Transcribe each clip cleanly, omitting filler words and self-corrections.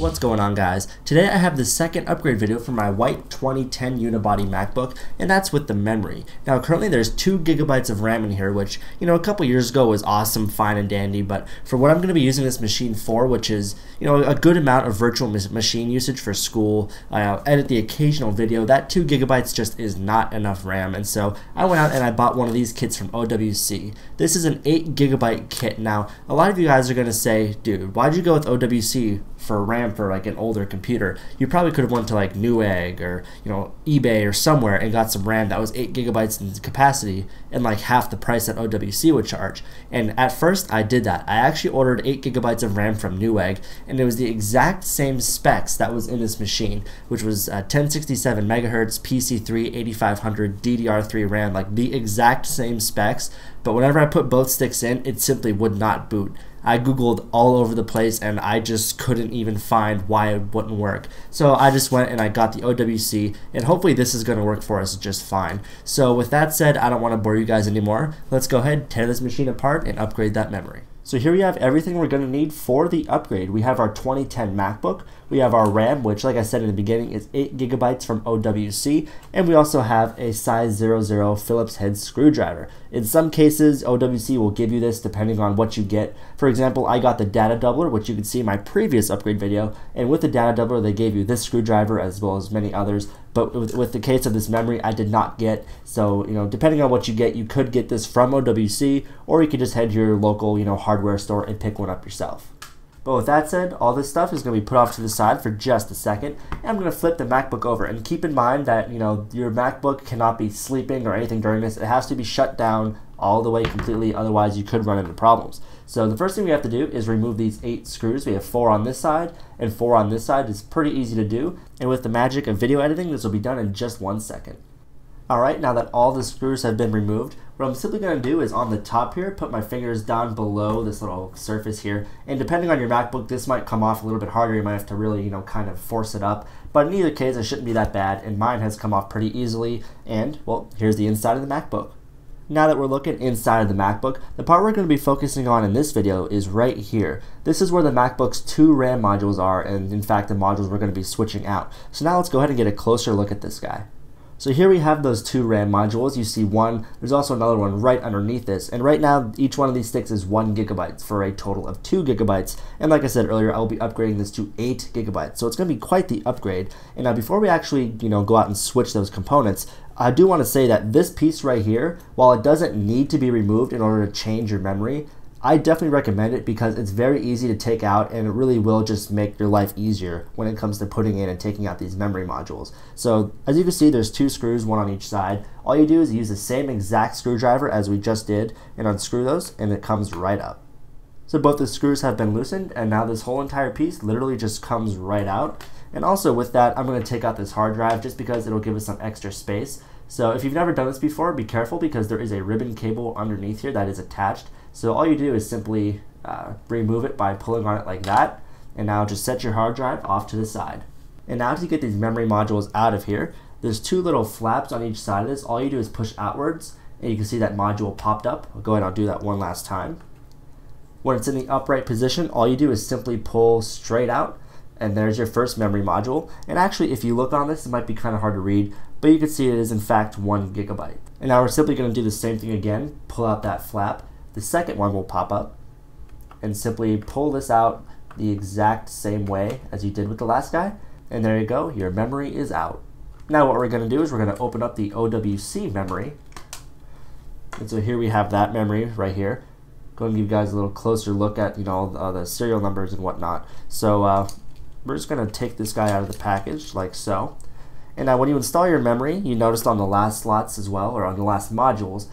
What's going on, guys? Today I have the second upgrade video for my white 2010 unibody MacBook, and that's with the memory. Now currently there's 2 gigabytes of RAM in here, which, you know, a couple years ago was awesome, fine and dandy, but for what I'm going to be using this machine for, which is, you know, a good amount of virtual machine usage for school, I'll edit the occasional video, that 2 gigabytes just is not enough RAM, and so I went out and I bought one of these kits from OWC. This is an 8 gigabyte kit. Now a lot of you guys are going to say, dude, why'd you go with OWC for RAM for like an older computer? You probably could have went to like Newegg or, you know, eBay or somewhere and got some RAM that was 8 gigabytes in capacity and like half the price that OWC would charge. And at first I did that. I actually ordered 8 gigabytes of RAM from Newegg, and it was the exact same specs that was in this machine, which was 1067 megahertz, PC3, 8500, DDR3 RAM, like the exact same specs. But whenever I put both sticks in, it simply would not boot. I googled all over the place and I just couldn't even find why it wouldn't work. So I just went and I got the OWC, and hopefully this is going to work for us just fine. So with that said, I don't want to bore you guys anymore. Let's go ahead, tear this machine apart, and upgrade that memory. So here we have everything we're going to need for the upgrade. We have our 2010 MacBook, we have our RAM, which like I said in the beginning is 8 gigabytes from OWC, and we also have a size 00 Phillips head screwdriver. In some cases, OWC will give you this depending on what you get. For example, I got the data doubler, which you can see in my previous upgrade video, and with the data doubler they gave you this screwdriver as well as many others. But with the case of this memory, I did not get. So, you know, depending on what you get, you could get this from OWC, or you could just head to your local, you know, hardware store and pick one up yourself. But with that said, all this stuff is going to be put off to the side for just a second, and I'm going to flip the MacBook over. And keep in mind that, you know, your MacBook cannot be sleeping or anything during this. It has to be shut down all the way completely, otherwise you could run into problems. So the first thing we have to do is remove these 8 screws. We have 4 on this side and 4 on this side. It's pretty easy to do, and with the magic of video editing, this will be done in just 1 second. Alright, now that all the screws have been removed, what I'm simply going to do is on the top here, put my fingers down below this little surface here, and depending on your MacBook, this might come off a little bit harder. You might have to really, you know, kind of force it up, but in either case, it shouldn't be that bad, and mine has come off pretty easily, and, well, here's the inside of the MacBook. Now that we're looking inside of the MacBook, the part we're going to be focusing on in this video is right here. This is where the MacBook's 2 RAM modules are, and in fact the modules we're going to be switching out. So now let's go ahead and get a closer look at this guy. So here we have those 2 RAM modules. You see one, there's also another one right underneath this. And right now, each one of these sticks is 1 gigabyte for a total of 2 gigabytes. And like I said earlier, I'll be upgrading this to 8 gigabytes. So it's gonna be quite the upgrade. And now before we actually, you know, go out and switch those components, I do wanna say that this piece right here, while it doesn't need to be removed in order to change your memory, I definitely recommend it because it's very easy to take out, and it really will just make your life easier when it comes to putting in and taking out these memory modules. So as you can see, there's 2 screws, one on each side. All you do is use the same exact screwdriver as we just did and unscrew those, and it comes right up. So both the screws have been loosened, and now this whole entire piece literally just comes right out. And also with that, I'm going to take out this hard drive just because it'll give us some extra space. So if you've never done this before, be careful because there is a ribbon cable underneath here that is attached. So all you do is simply remove it by pulling on it like that, and now just set your hard drive off to the side. And now to get these memory modules out of here, there's 2 little flaps on each side of this. All you do is push outwards, and you can see that module popped up. I'll go ahead and I'll do that one last time. When it's in the upright position, all you do is simply pull straight out, and there's your first memory module. And actually, if you look on this, it might be kind of hard to read, but you can see it is in fact 1 gigabyte. And now we're simply going to do the same thing again, pull out that flap. The second one will pop up, and simply pull this out the exact same way as you did with the last guy, and there you go, your memory is out. Now what we're going to do is we're going to open up the OWC memory, and so here we have that memory right here. Going to give you guys a little closer look at, you know, all the serial numbers and whatnot. So we're just going to take this guy out of the package like so, and now when you install your memory, you noticed on the last slots as well, or on the last modules,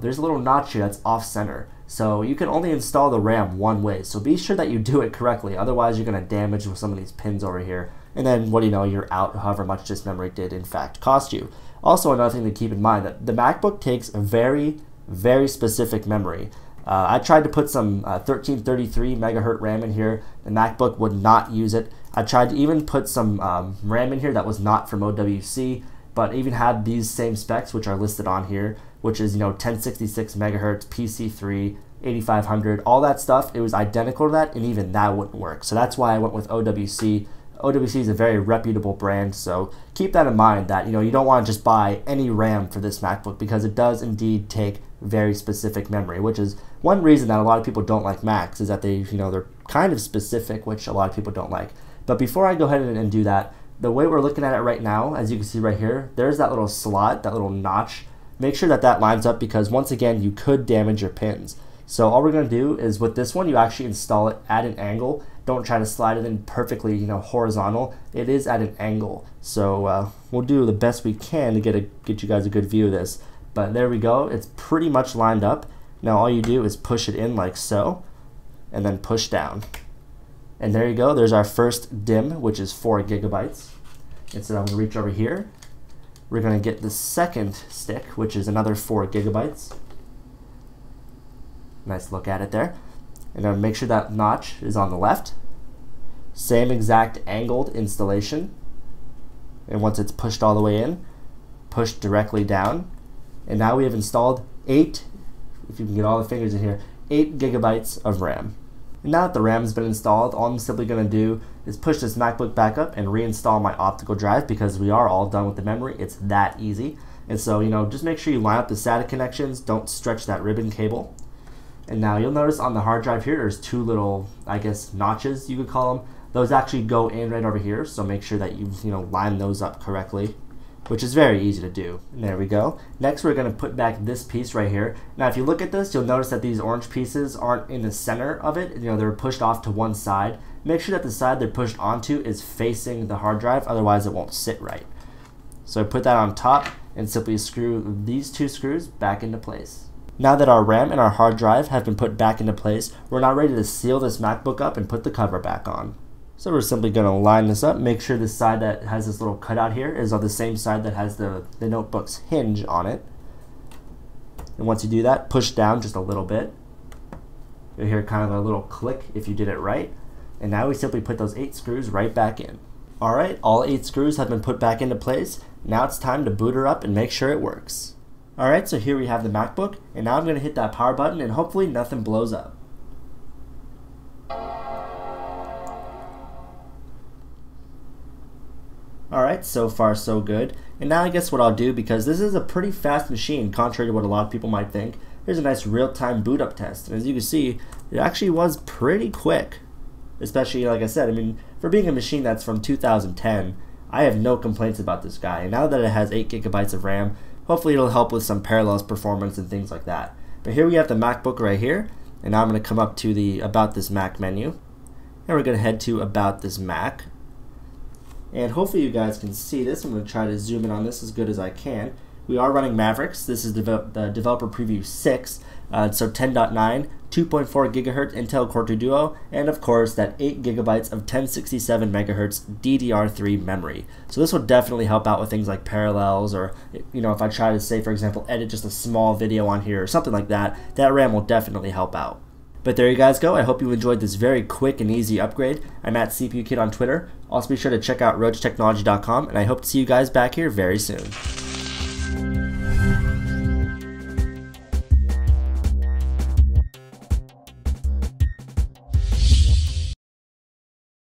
there's a little notch here that's off-center, so you can only install the RAM one way, so be sure that you do it correctly, otherwise you're going to damage some of these pins over here, and then what do you know, you're out however much this memory did in fact cost you. Also another thing to keep in mind, that the MacBook takes a very, very specific memory. I tried to put some 1333 megahertz RAM in here, the MacBook would not use it. I tried to even put some RAM in here that was not from OWC, but even had these same specs which are listed on here, which is, you know, 1066 megahertz, PC3, 8500, all that stuff, it was identical to that, and even that wouldn't work. So that's why I went with OWC. OWC is a very reputable brand, so keep that in mind that, you know, you don't want to just buy any RAM for this MacBook, because it does indeed take very specific memory, which is one reason that a lot of people don't like Macs, is that they, you know, they're kind of specific, which a lot of people don't like. But before I go ahead and do that, the way we're looking at it right now, as you can see right here, there's that little slot, that little notch. Make sure that that lines up, because once again, you could damage your pins. So all we're going to do is with this one, you actually install it at an angle. Don't try to slide it in perfectly, you know, horizontal. It is at an angle. So we'll do the best we can to get you guys a good view of this. But there we go. It's pretty much lined up. Now all you do is push it in like so, and then push down. And there you go. There's our first DIMM, which is 4 gigabytes. And so I'm going to reach over here. We're going to get the second stick, which is another 4 gigabytes. Nice look at it there. And then make sure that notch is on the left. Same exact angled installation. And once it's pushed all the way in, push directly down. And now we have installed 8, if you can get all the fingers in here, 8 gigabytes of RAM. And now that the RAM has been installed, all I'm simply going to do is push this MacBook back up and reinstall my optical drive, because we are all done with the memory. It's that easy. And so, you know, just make sure you line up the SATA connections. Don't stretch that ribbon cable. And now you'll notice on the hard drive here, there's 2 little, I guess, notches you could call them. Those actually go in right over here, so make sure that you know, line those up correctly, which is very easy to do. And there we go. Next, we're going to put back this piece right here. Now, if you look at this, you'll notice that these orange pieces aren't in the center of it. You know, they're pushed off to one side. Make sure that the side they're pushed onto is facing the hard drive, otherwise it won't sit right. So put that on top and simply screw these 2 screws back into place. Now that our RAM and our hard drive have been put back into place, we're now ready to seal this MacBook up and put the cover back on. So we're simply going to line this up, make sure the side that has this little cutout here is on the same side that has the notebook's hinge on it. And once you do that, push down just a little bit. You'll hear kind of a little click if you did it right. And now we simply put those 8 screws right back in. Alright, all 8 screws have been put back into place. Now it's time to boot her up and make sure it works. Alright, so here we have the MacBook, and now I'm going to hit that power button and hopefully nothing blows up. Alright, so far so good. And now I guess what I'll do, because this is a pretty fast machine, contrary to what a lot of people might think, here's a nice real-time boot up test. And as you can see, it actually was pretty quick. Especially, like I said, I mean, for being a machine that's from 2010, I have no complaints about this guy. And now that it has 8 gigabytes of RAM, hopefully it'll help with some Parallels performance and things like that. But here we have the MacBook right here, and now I'm going to come up to the About This Mac menu, and we're going to head to About This Mac, and hopefully you guys can see this. I'm going to try to zoom in on this as good as I can. We are running Mavericks. This is the Developer Preview 6, so 10.9, 2.4 gigahertz Intel Core 2 Duo, and of course that 8 gigabytes of 1067 megahertz DDR3 memory. So this will definitely help out with things like Parallels, or, you know, if I try to, say for example, edit just a small video on here or something like that, that RAM will definitely help out. But there you guys go. I hope you enjoyed this very quick and easy upgrade. I'm at CPUKid on Twitter. Also be sure to check out RocheTechnology.com, and I hope to see you guys back here very soon.